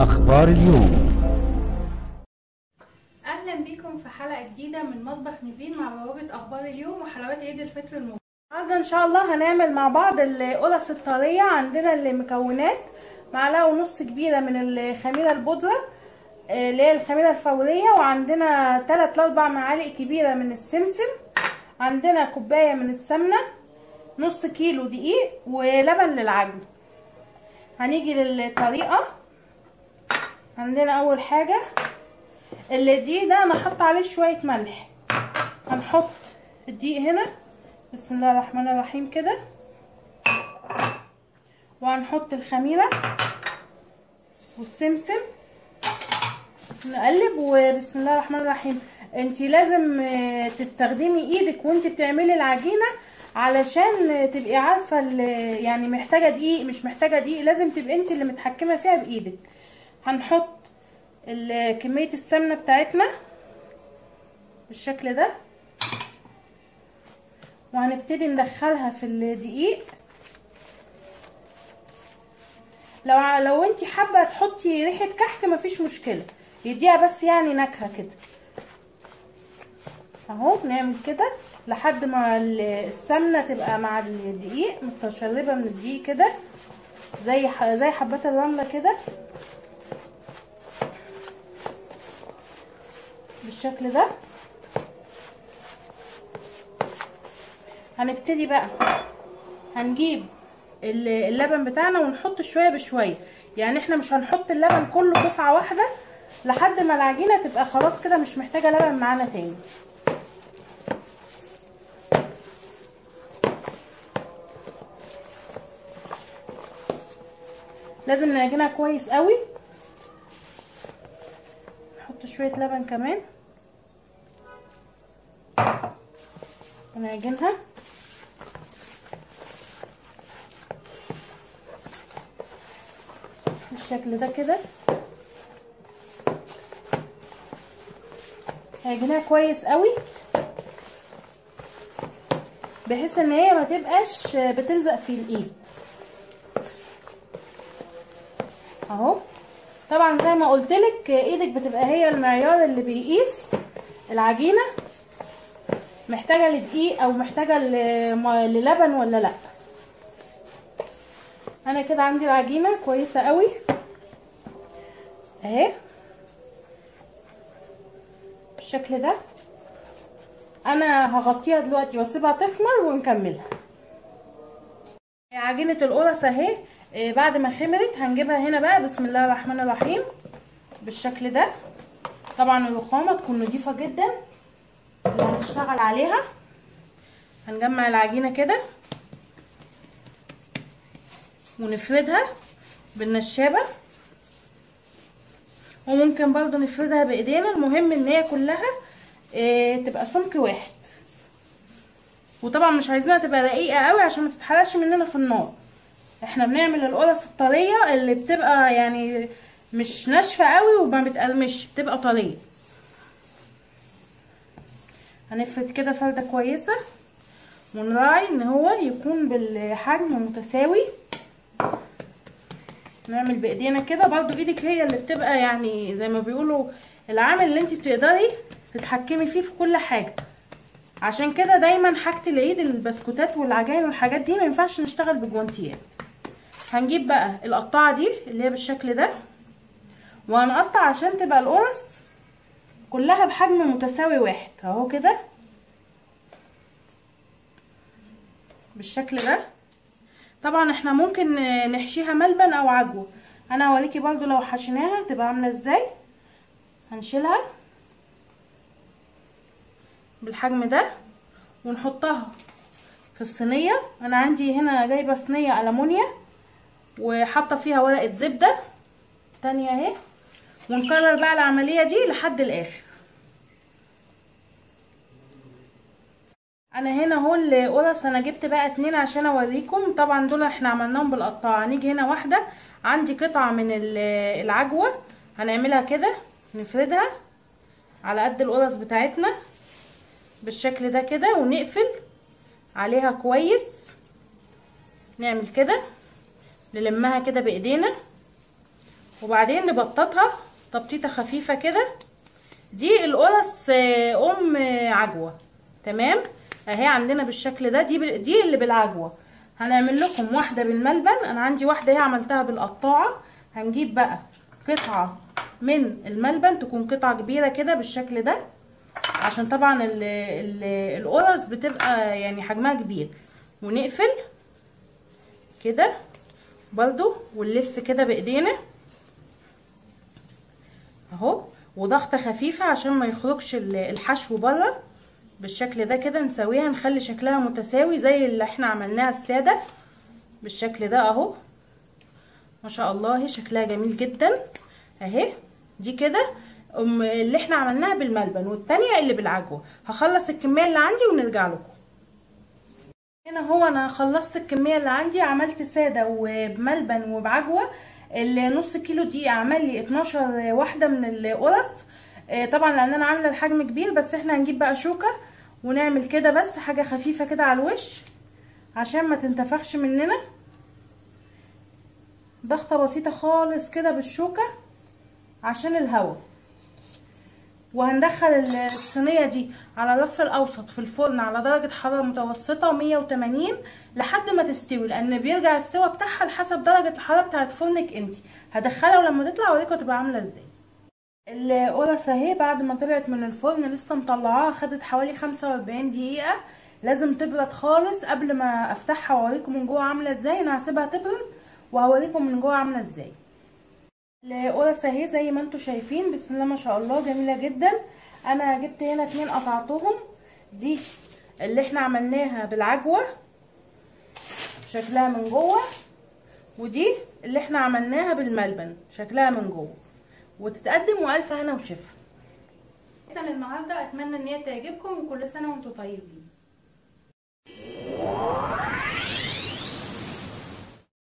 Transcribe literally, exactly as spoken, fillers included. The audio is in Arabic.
أخبار اليوم. أهلا بكم في حلقة جديدة من مطبخ نيفين مع بوابة أخبار اليوم وحلوات عيد الفطر المبارك. النهارده إن شاء الله هنعمل مع بعض القرص الطرية. عندنا المكونات: معلقة ونص كبيرة من الخميرة البودرة اللي هي الخميرة الفورية، وعندنا تلات لأربع معالق كبيرة من السمسم، عندنا كوباية من السمنة، نص كيلو دقيق، ولبن للعجن. هنيجي للطريقة. عندنا اول حاجة اللي دي ده انا حط عليه شوية ملح. هنحط الدقيق هنا، بسم الله الرحمن الرحيم كده، وهنحط الخميرة والسمسم، نقلب، وبسم الله الرحمن الرحيم. انتي لازم تستخدمي ايدك وانتي بتعملي العجينة علشان تبقي عارفة يعني محتاجة دقيق مش محتاجة دقيق، لازم تبقي انتي اللي متحكمة فيها بايدك. هنحط كمية السمنة بتاعتنا بالشكل ده، وهنبتدي ندخلها في الدقيق. لو لو انتي حابة تحطي ريحة كحك مفيش مشكلة، يديها بس يعني نكهة كده. اهو نعمل كده لحد ما السمنة تبقى مع الدقيق متشربة من الدقيق كده، زي زي حبات الرملة كده بالشكل ده. هنبتدي بقى هنجيب اللبن بتاعنا ونحط شوية بشوية، يعني احنا مش هنحط اللبن كله دفعة واحدة لحد ما العجينة تبقى خلاص كده مش محتاجة لبن معانا تاني. لازم نعجنها كويس قوي. نحط شوية لبن كمان ونعجنها. بالشكل ده كده هعجنها كويس قوي بحيث ان هي ما تبقاش بتلزق في الايد. اهو طبعا زي ما قلتلك ايدك بتبقى هي المعيار اللي بيقيس العجينه محتاجه لدقيق او محتاجه للبن ولا لا. انا كده عندي العجينه كويسه قوي اهي بالشكل ده. انا هغطيها دلوقتي واسيبها تخمر ونكملها. عجينه القرص اهي بعد ما خمرت هنجيبها هنا بقى، بسم الله الرحمن الرحيم، بالشكل ده. طبعا الرخامه تكون نضيفه جدا اللي هنشتغل عليها. هنجمع العجينه كده ونفردها بالنشابه، وممكن برضو نفردها بايدينا. المهم ان هي كلها تبقى سمك واحد، وطبعا مش عايزينها تبقى رقيقه قوي عشان ما تتحرقش مننا في النار. احنا بنعمل القرص الطريه اللي بتبقى يعني مش ناشفه قوي وما بتقلمش، بتبقى طريه. هنفرد كده فرده كويسه، ونراعي ان هو يكون بالحجم متساوي. نعمل بايدينا كده برضو. ايدك هي اللي بتبقى يعني زي ما بيقولوا العامل اللي انت بتقدري تتحكمي فيه في كل حاجه. عشان كده دايما حاجه العيد البسكوتات والعجائن والحاجات دي ما ينفعش نشتغل بجوانتيات. هنجيب بقى القطاعه دي اللي هي بالشكل ده، وهنقطع عشان تبقى القرص كلها بحجم متساوي واحد اهو كده بالشكل ده. طبعا احنا ممكن نحشيها ملبن او عجوه، انا هوريكي برضو لو حشيناها تبقى عامله ازاي. هنشيلها بالحجم ده ونحطها في الصينيه. انا عندي هنا جايبه صينيه ألمونيا وحاطه فيها ورقه زبده تانية اهي، ونكرر بقى العمليه دي لحد الاخر. انا هنا اهو القرص انا جبت بقى اتنين عشان اوريكم. طبعا دول احنا عملناهم بالقطاعه. هنيجي هنا واحده عندي قطعه من العجوه، هنعملها كده نفردها على قد القرص بتاعتنا بالشكل ده كده، ونقفل عليها كويس. نعمل كده نلمها كده بايدينا وبعدين نبططها تبطيطه خفيفه كده. دي القرص ام عجوه، تمام اهي عندنا بالشكل ده. دي بال... دي اللي بالعجوه. هنعمل لكم واحده بالملبن، انا عندي واحده هي عملتها بالقطاعه. هنجيب بقى قطعه من الملبن تكون قطعه كبيره كده بالشكل ده، عشان طبعا ال... ال... القرص بتبقى يعني حجمها كبير. ونقفل كده برضو ونلف كده بايدينا اهو، وضغطه خفيفه عشان ما يخرجش الحشو بره بالشكل ده كده. نسويها نخلي شكلها متساوي زي اللي احنا عملناها الساده بالشكل ده اهو. ما شاء الله شكلها جميل جدا اهي. دي كده اللي احنا عملناها بالملبن، والتانيه اللي بالعجوه. هخلص الكميه اللي عندي ونرجع لكم. هنا هو انا خلصت الكميه اللي عندي، عملت ساده وبملبن وبعجوه. النص كيلو دي اعمل لي اتناشر واحده من القرص، طبعا لان انا عامله الحجم كبير. بس احنا هنجيب بقى شوكه ونعمل كده بس حاجه خفيفه كده على الوش عشان ما تنتفخش مننا. ضغطه بسيطه خالص كده بالشوكه عشان الهوا. وهندخل الصينيه دي على الرف الاوسط في الفرن على درجه حراره متوسطه مية وتمانين لحد ما تستوي، لان بيرجع السوا بتاعها لحسب درجه الحراره بتاعه فرنك انتي. هدخلها ولما تطلع اوريكم تبقى عامله ازاي. القرص اهي بعد ما طلعت من الفرن لسه مطلعاها، خدت حوالي خمسة واربعين دقيقه. لازم تبرد خالص قبل ما افتحها واوريكم من جوه عامله ازاي. انا هسيبها تبرد وهوريكم من جوه عامله ازاي. القرص اهي زي ما انتم شايفين، بسم الله ما شاء الله جميله جدا. انا جبت هنا اتنين قطعتهم، دي اللي احنا عملناها بالعجوه شكلها من جوه، ودي اللي احنا عملناها بالملبن شكلها من جوه. وتتقدم والف هنا وشفا. اذا النهارده اتمنى ان هي تعجبكم، وكل سنه وانتم طيبين.